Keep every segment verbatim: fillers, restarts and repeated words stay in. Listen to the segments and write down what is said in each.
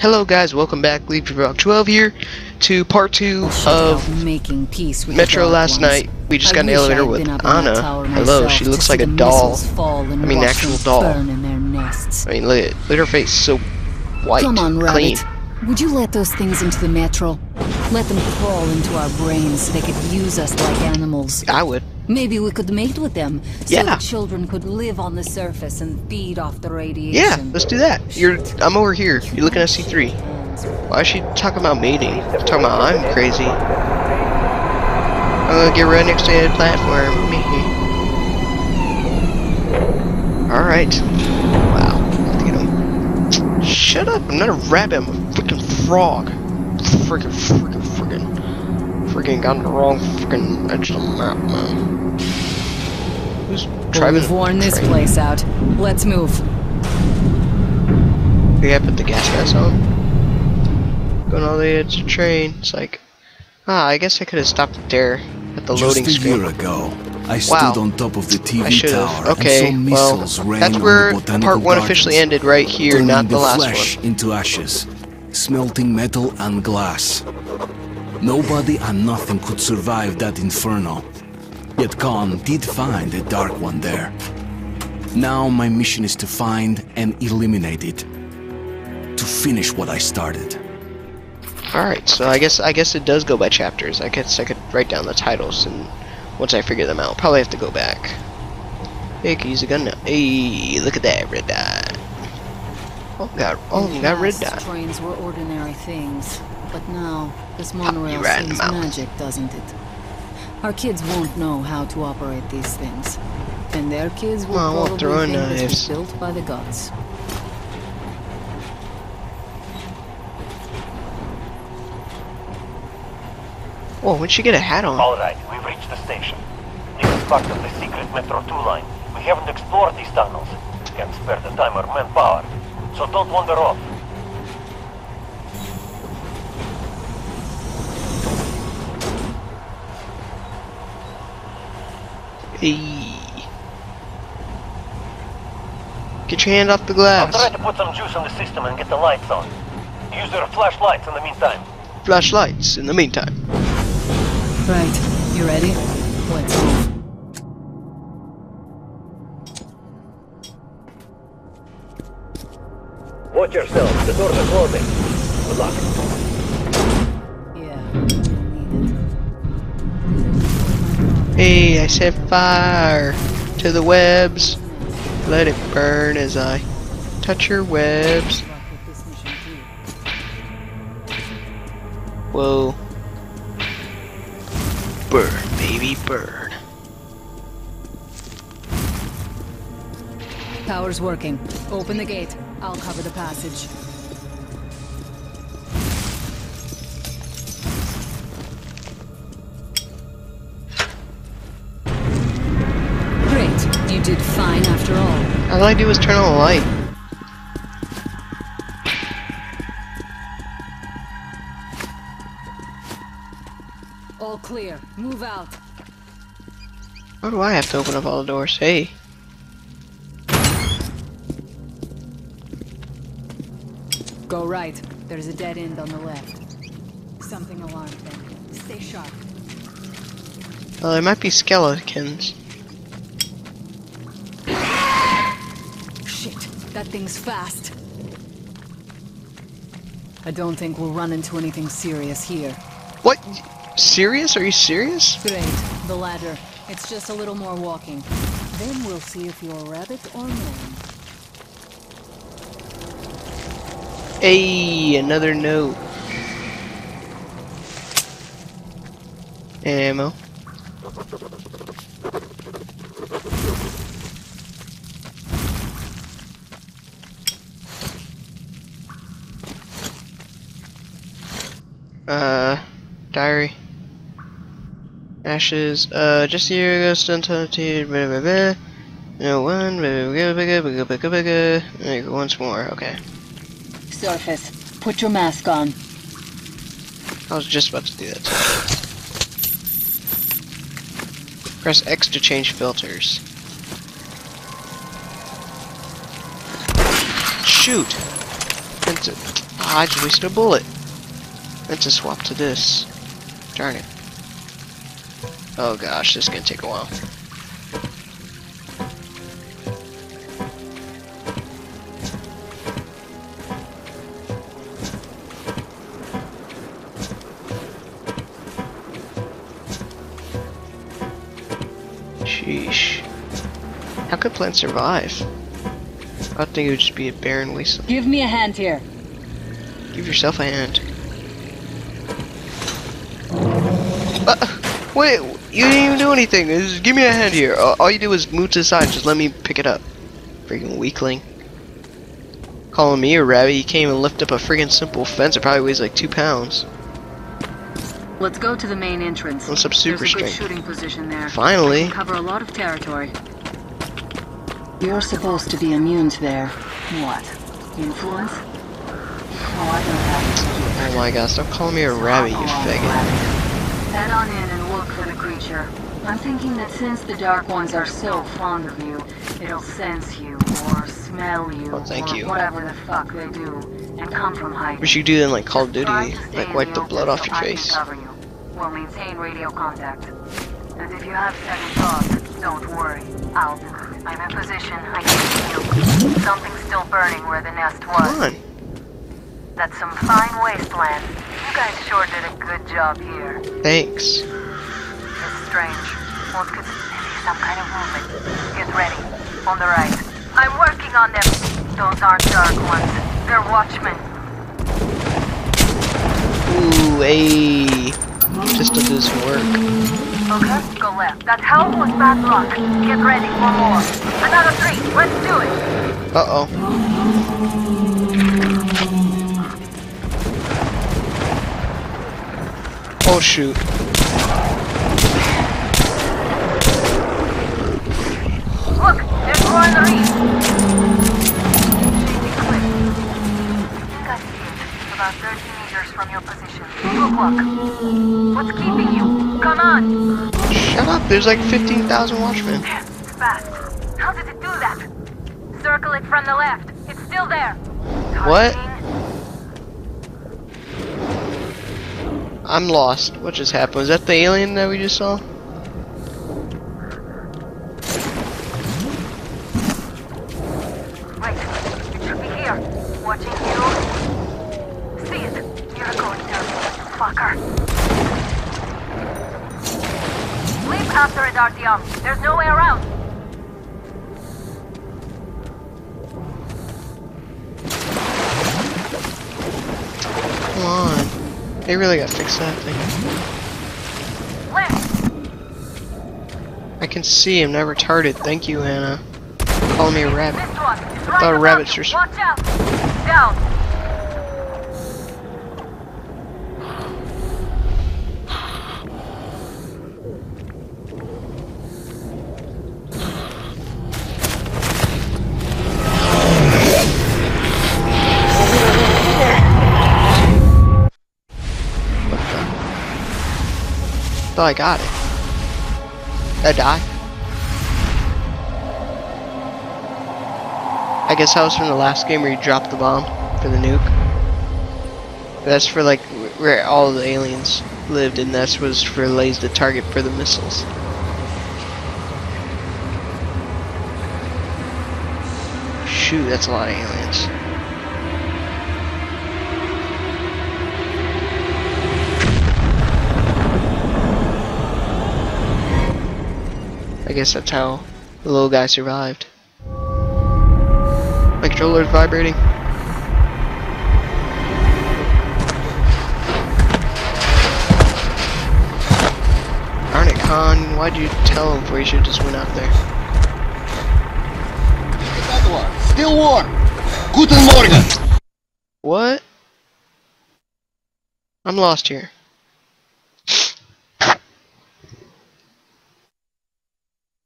Hello guys, welcome back. LeapFrog twelve here to part two of making peace with Metro last night. We just got an elevator with Anna. Hello, she looks like a doll. I mean, an actual doll. I mean, look at, look at her face, so white, Come on, clean. Rabbit. Would you let those things into the Metro? Let them crawl into our brains so they could use us like animals. I would. Maybe we could mate with them, so yeah. The children could live on the surface and feed off the radiation. Yeah, let's do that. You're, I'm over here. You're looking at C three. Why is she talking about mating? She's talking about I'm crazy. I'm gonna get right next to the platform. All right. Wow. Look at him. Shut up! I'm not a rabbit. I'm a freaking frog. Freaking, freaking, freaking, freaking got the wrong freaking edge of the map, man. Well, we've worn this place out. Let's move. Yeah, put the gas gas on. Going all the way to the train. It's like, ah, I guess I could have stopped there at the loading screen. Just a year ago, I wow. stood on top of the T V tower. Okay, and well, that's where part one officially ended, right here, not the, the last flesh one. Into ashes, smelting metal and glass. Nobody and nothing could survive that inferno. Yet Khan did find a Dark One there. Now my mission is to find and eliminate it. To finish what I started. Alright, so I guess I guess it does go by chapters. I guess I could write down the titles, and once I figure them out, probably have to go back. Hey, can use a gun now. Hey, look at that red dot. Oh god, all of them got red dot. Trains were ordinary things, but now this monorail seems magic, doesn't it? Our kids won't know how to operate these things, and their kids will well, probably think this was built by the gods. Whoa, when'd she get a hat on? Alright, we've reached the station. This is part of the secret Metro two line. We haven't explored these tunnels. Can't spare the time or manpower, so don't wander off. Hey. Get your hand off the glass. I'll try to put some juice on the system and get the lights on. Use their flashlights in the meantime. Flashlights in the meantime. Right, you ready? Let's move. Watch yourself, the doors are closing. Good luck. Hey, I set fire to the webs. Let it burn as I touch your webs. Whoa. Burn, baby, burn. Power's working. Open the gate. I'll cover the passage. Did fine after all. All I do is turn on the light. All clear. Move out. Why do I have to open up all the doors? Hey. Go right. There's a dead end on the left. Something alarmed them. Stay sharp. Well, there might be skeletons. That thing's fast. I don't think we'll run into anything serious here. What? Serious? Are you serious? Great. The ladder. It's just a little more walking. Then we'll see if you're a rabbit or man. Hey, another note. Ammo. Uh, diary. Ashes. Uh, just a year ago, stunt hunted. Blah blah blah. No one. Blah blah blah blah blah blah blah. Once more. Okay. Surface. Put your mask on. I was just about to do that. Press X to change filters. Shoot. That's it. Oh, I just wasted a bullet. Let's just swap to this. Darn it. Oh gosh, this is gonna take a while. Sheesh. How could plants survive? I think it would just be a barren wasteland. Give me a hand here. Give yourself a hand. Uh, wait, you didn't even do anything. Just give me a hand here. Uh, all you do is move to the side. Just let me pick it up. Freaking weakling. Calling me a rabbit? You can't even lift up a freaking simple fence. It probably weighs like two pounds. Let's go to the main entrance. What's up, super strength? There's a good shooting position there. Finally. Cover a lot of territory. You're supposed to be immune to their what? Influence? Oh, I don't have. Oh my God! Stop calling me a rabbit, you faggot. Head on in and look for the creature. I'm thinking that since the Dark Ones are so fond of you, it'll sense you or smell you oh, thank or you. whatever the fuck they do and come from hiding. But you do then like Call of Duty, like wipe the blood off your face. We'll maintain radio contact. And if you have second thoughts, don't worry. I'll do it. I'm in position. I can see you. Something's still burning where the nest was. Come on. That's some fine wasteland. You guys sure did a good job here. Thanks. It's strange. One could see some kind of movement. Get ready. On the right. I'm working on them. Those aren't Dark Ones. They're Watchmen. Ooh, hey. Just to do this work. Okay, go left. That hell was bad luck. Get ready for more. Another three. Let's do it. Uh-oh. Oh shoot. Look, there's more in the reef. Should be quick. I think I see it. About thirty meters from your position. Look, look. What's keeping you? Come on. Shut up, there's like fifteen thousand watchmen. It's fast. How did it do that? Circle it from the left. It's still there. What? I'm lost. What just happened? Was that the alien that we just saw? Right. It should be here. Watching you. See it. You're going down, fucker. Leap after it, Artyom. There's no way around. Come on. They really gotta fix that thing. Left. I can see him, not retarded. Thank you, Anna. Call me a rabbit. I right thought rabbits were. Watch out! Down! Oh, I got it. I die. I guess that was from the last game where you dropped the bomb for the nuke. That's for like where all the aliens lived, and that was for lays the target for the missiles. Shoot, that's a lot of aliens. I guess that's how the little guy survived. My controller's vibrating. Darn it, Khan. Why'd you tell him before you should just went out there? Still warm. Guten Morgen. What? I'm lost here.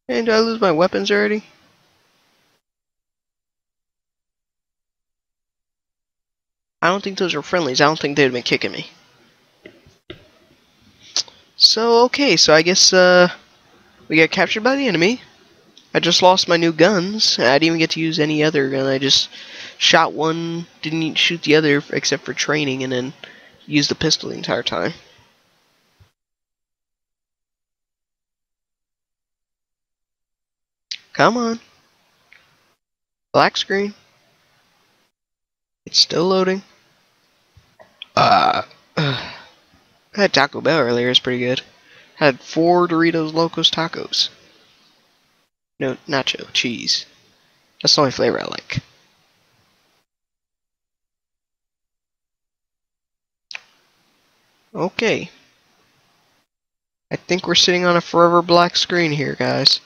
And did I lose my weapons already? I don't think those are friendlies. I don't think they'd been kicking me. So okay, so I guess uh, we got captured by the enemy. I just lost my new guns. I didn't even get to use any other gun. I just shot one, didn't shoot the other except for training, and then used the pistol the entire time. Come on. Black screen. It's still loading. Uh, uh, I had Taco Bell earlier. It's pretty good. Had four Doritos Locos Tacos. No, nacho, cheese. That's the only flavor I like. Okay. I think we're sitting on a forever black screen here, guys.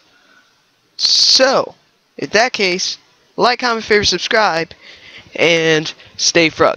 So, in that case, like, comment, favorite, subscribe, and stay frog.